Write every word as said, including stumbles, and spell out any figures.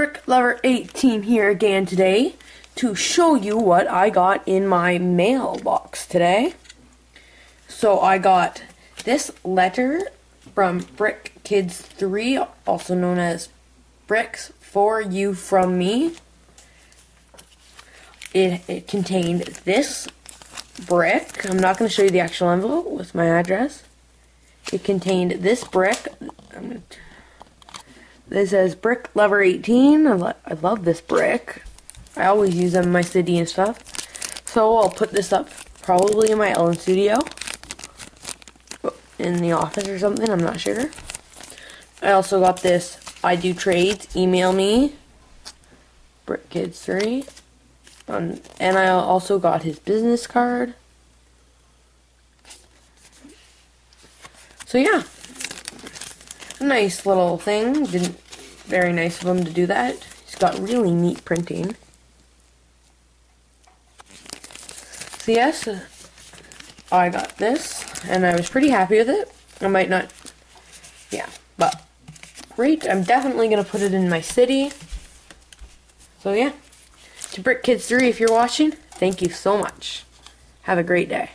Brick Lover eighteen here again today to show you what I got in my mailbox today. So I got this letter from Brick Kids three, also known as Bricks For You From Me. It, it contained this brick. I'm not going to show you the actual envelope with my address. It contained this brick. I'm gonna This says Brick Lover eighteen. I, lo I love this brick. I always use them in my city and stuff. So I'll put this up probably in my own studio. In the office or something, I'm not sure. I also got this I Do Trades, email me, Brick Kids three. Um, and I also got his business card. So yeah. Nice little thing. Didn't very nice of him to do that. He's got really neat printing. So yes, I got this and I was pretty happy with it. I might not, yeah, but great. I'm definitely gonna put it in my city. So yeah, to Brick Kids three, if you're watching, thank you so much. Have a great day.